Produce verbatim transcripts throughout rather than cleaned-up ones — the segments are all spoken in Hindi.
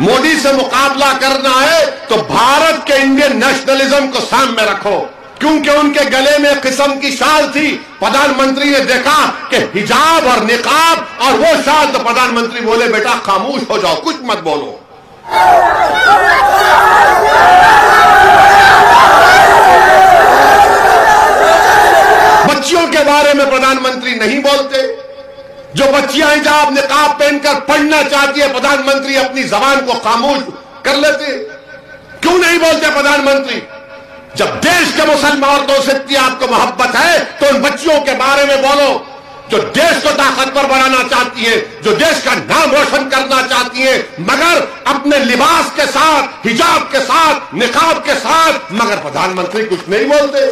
मोदी से मुकाबला करना है तो भारत के इंडियन नेशनलिज्म को सामने रखो, क्योंकि उनके गले में एक किस्म की शाल थी। प्रधानमंत्री ने देखा कि हिजाब और निकाब और वो शाल, तो प्रधानमंत्री बोले बेटा खामोश हो जाओ, कुछ मत बोलो। बच्चियों के बारे में प्रधानमंत्री नहीं बोलते। जो बच्चियां हिजाब निकाब पहनकर पढ़ना चाहती है, प्रधानमंत्री अपनी जबान को खामोश कर लेते। क्यों नहीं बोलते प्रधानमंत्री? जब देश के मुसलमान औरतों से इतनी आपको मोहब्बत है तो उन बच्चियों के बारे में बोलो जो देश को ताकतवर बनाना चाहती है, जो देश का नाम रोशन करना चाहती है, मगर अपने लिबास के साथ, हिजाब के साथ, निकाब के साथ। मगर प्रधानमंत्री कुछ नहीं बोलते।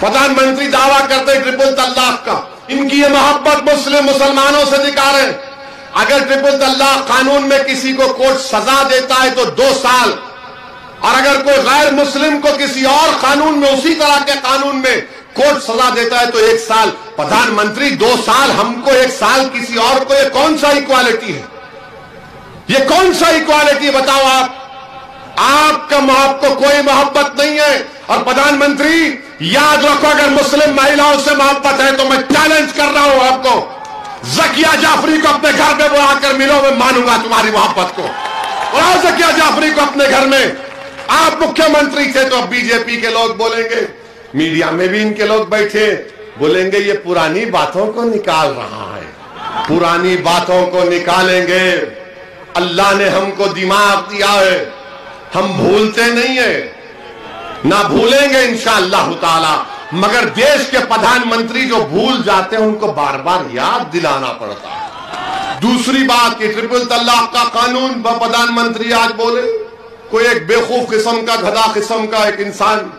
प्रधानमंत्री दावा करते ट्रिपल तलाक का, इनकी ये मोहब्बत मुस्लिम मुसलमानों से अधिकार है। अगर ट्रिपल तलाक कानून में किसी को कोर्ट सजा देता है तो दो साल और अगर कोई गैर मुस्लिम को किसी और कानून में, उसी तरह के कानून में कोर्ट सजा देता है तो एक साल। प्रधानमंत्री दो साल हमको, एक साल किसी और को। ये कौन सा इक्वालिटी है? ये कौन सा इक्वालिटी बताओ आप? आपका आपको कोई मोहब्बत नहीं है। और प्रधानमंत्री याद रखो, अगर मुस्लिम महिलाओं से मोहब्बत है तो मैं चैलेंज कर रहा हूं आपको, ज़किया जाफरी को अपने घर में बुलाकर मिलो, मैं मानूंगा तुम्हारी मोहब्बत को। और ज़किया जाफरी को अपने घर में, आप मुख्यमंत्री थे तो अब बीजेपी के लोग बोलेंगे, मीडिया में भी इनके लोग बैठे, बोलेंगे ये पुरानी बातों को निकाल रहा है। पुरानी बातों को निकालेंगे। अल्लाह ने हमको दिमाग दिया है, हम भूलते नहीं है, ना भूलेंगे इंशाअल्लाह ताला। मगर देश के प्रधानमंत्री जो भूल जाते हैं उनको बार बार याद दिलाना पड़ता है। दूसरी बात कि ट्रिपल तलाक का कानून पर प्रधानमंत्री आज बोले, कोई एक बेवकूफ किस्म का, गधा किस्म का एक इंसान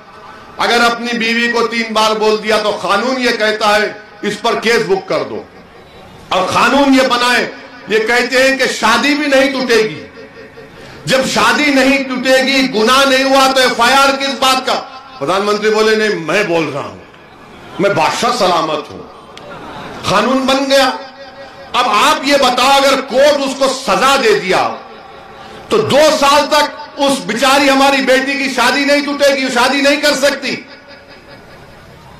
अगर अपनी बीवी को तीन बार बोल दिया तो कानून ये कहता है इस पर केस बुक कर दो। और कानून ये बनाए, ये कहते हैं कि शादी भी नहीं टूटेगी। जब शादी नहीं टूटेगी, गुनाह नहीं हुआ तो एफ आई आर किस बात का? प्रधानमंत्री बोले नहीं, मैं बोल रहा हूं, मैं बादशाह सलामत हूं। कानून बन गया। अब आप ये बताओ, अगर कोर्ट उसको सजा दे दिया तो दो साल तक उस बेचारी हमारी बेटी की शादी नहीं टूटेगी, शादी नहीं कर सकती,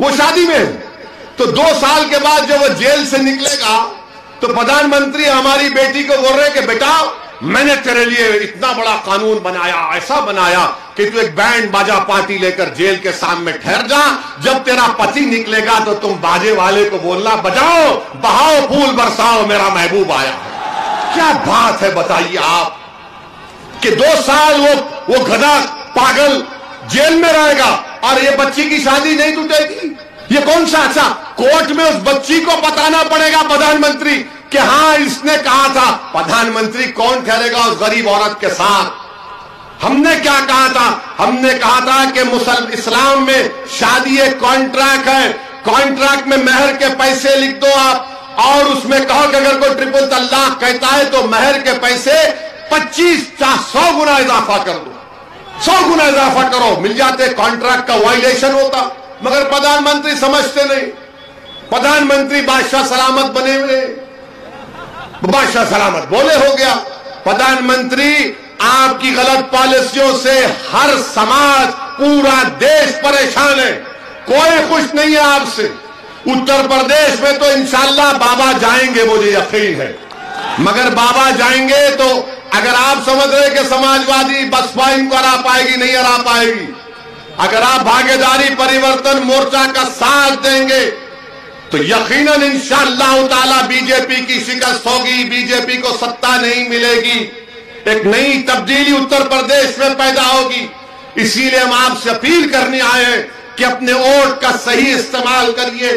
वो शादी में है। तो दो साल के बाद जब वो जेल से निकलेगा तो प्रधानमंत्री हमारी बेटी को बोल रहे कि बेटा मैंने तेरे लिए इतना बड़ा कानून बनाया, ऐसा बनाया कि तू एक बैंड बाजा पार्टी लेकर जेल के सामने ठहर जा, जब तेरा पति निकलेगा तो तुम बाजे वाले को बोलना बजाओ बहाओ फूल बरसाओ मेरा महबूब आया। क्या बात है बताइए आप, कि दो साल वो वो गधा पागल जेल में रहेगा और ये बच्ची की शादी नहीं टूटेगी? ये कौन सा अच्छा? कोर्ट में उस बच्ची को बताना पड़ेगा प्रधानमंत्री कि हाँ इसने कहा था। प्रधानमंत्री कौन ठहरेगा उस गरीब औरत के साथ? हमने क्या कहा था? हमने कहा था कि मुसल इस्लाम में शादी एक कॉन्ट्रैक्ट है, कॉन्ट्रैक्ट में मेहर के पैसे लिख दो आप, और उसमें कहो कि अगर कोई ट्रिपल तलाक कहता है तो मेहर के पैसे पच्चीस चार सौ गुना इजाफा कर दो, सौ गुना इजाफा करो, मिल जाते। कॉन्ट्रैक्ट का वायलेशन होता। मगर प्रधानमंत्री समझते नहीं। प्रधानमंत्री बादशाह सलामत बने हुए, बादशाह सलामत बोले हो गया। प्रधानमंत्री आपकी गलत पॉलिसियों से हर समाज, पूरा देश परेशान है, कोई खुश नहीं है आपसे। उत्तर प्रदेश में तो इंशाल्लाह बाबा जाएंगे, मुझे यकीन है। मगर बाबा जाएंगे तो अगर आप समझ रहे कि समाजवादी बसपा इनको हरा पाएगी, नहीं हरा पाएगी। अगर आप भागीदारी परिवर्तन मोर्चा का साथ देंगे तो यकीनन इंशाअल्लाह ताला बीजेपी की शिकस्त होगी, बीजेपी को सत्ता नहीं मिलेगी, एक नई तब्दीली उत्तर प्रदेश में पैदा होगी। इसीलिए हम आपसे अपील करने आए हैं कि अपने वोट का सही इस्तेमाल करिए,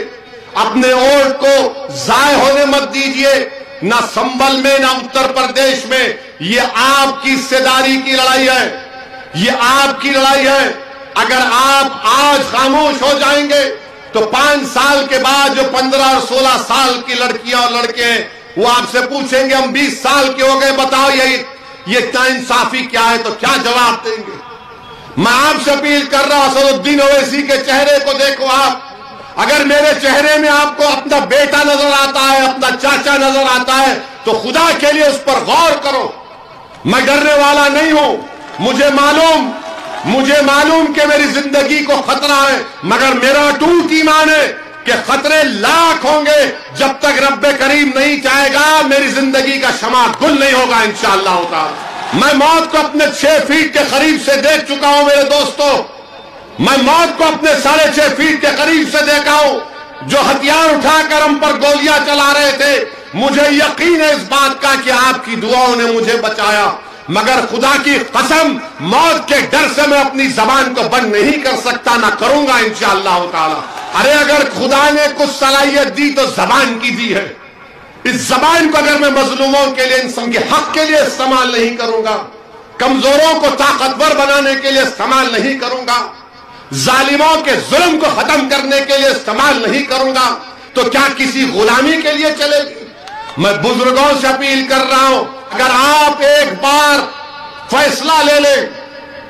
अपने वोट को जाय होने मत दीजिए, ना संभल में ना उत्तर प्रदेश में। ये आपकी हिस्सेदारी की लड़ाई है, ये आपकी लड़ाई है। अगर आप आज खामोश हो जाएंगे तो पांच साल के बाद जो पंद्रह और सोलह साल की लड़कियां और लड़के हैं वो आपसे पूछेंगे हम बीस साल के हो गए, बताओ ये ये इतना इंसाफी क्या है? तो क्या जवाब देंगे? मैं आपसे अपील कर रहा हूं, असदुद्दीन ओवैसी के चेहरे को देखो आप। अगर मेरे चेहरे में आपको अपना बेटा नजर आता है, अपना चाचा नजर आता है, तो खुदा के लिए उस पर गौर करो। मैं डरने वाला नहीं हूं। मुझे मालूम मुझे मालूम कि मेरी जिंदगी को खतरा है, मगर मेरा अटूट ईमान है कि खतरे लाख होंगे, जब तक रब्बे करीम नहीं चाहेगा मेरी जिंदगी का शमा गुल नहीं होगा इंशाअल्लाह ताला। मैं मौत को अपने छह फीट के करीब से देख चुका हूं मेरे दोस्तों, मैं मौत को अपने साढ़े छह फीट के करीब से देखा हूं। जो हथियार उठाकर हम पर गोलियां चला रहे थे, मुझे यकीन है इस बात का कि आपकी दुआओं ने मुझे बचाया, मगर खुदा की कसम मौत के डर से मैं अपनी जबान को बंद नहीं कर सकता, ना करूंगा इंशाअल्लाह ताला। अरे अगर खुदा ने कुछ सलाहियत दी तो जबान की दी है। इस जबान को अगर मैं मजलूमों के लिए, इंसान के हक के लिए इस्तेमाल नहीं करूंगा, कमजोरों को ताकतवर बनाने के लिए इस्तेमाल नहीं करूंगा, जालिमों के जुल्म को खत्म करने के लिए इस्तेमाल नहीं करूंगा, तो क्या किसी गुलामी के लिए चलेगी? मैं बुजुर्गों से अपील कर रहा हूं, अगर आप एक बार फैसला ले लें,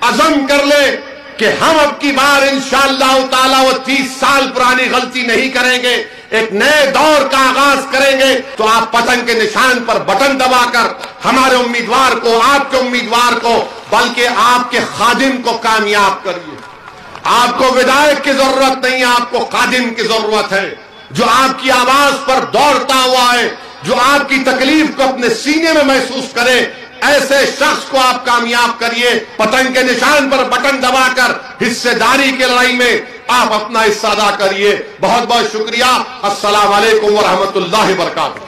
अज़म कर लें कि हम अब की बार इंशाअल्लाह ताला वो तीस साल पुरानी गलती नहीं करेंगे, एक नए दौर का आगाज करेंगे, तो आप पतंग के निशान पर बटन दबाकर हमारे उम्मीदवार को, आपके उम्मीदवार को, बल्कि आपके खादिम को कामयाब करिए। आपको विधायक की जरूरत नहीं है, आपको खादिम की जरूरत है, जो आपकी आवाज पर दौड़ता हुआ है, जो आपकी तकलीफ को अपने सीने में महसूस करे। ऐसे शख्स को आप कामयाब करिए। पतंग के निशान पर बटन दबाकर हिस्सेदारी की लड़ाई में आप अपना हिस्सा अदा करिए। बहुत बहुत शुक्रिया। अस्सलाम वालेकुम व रहमतुल्लाहि व बरकातहू।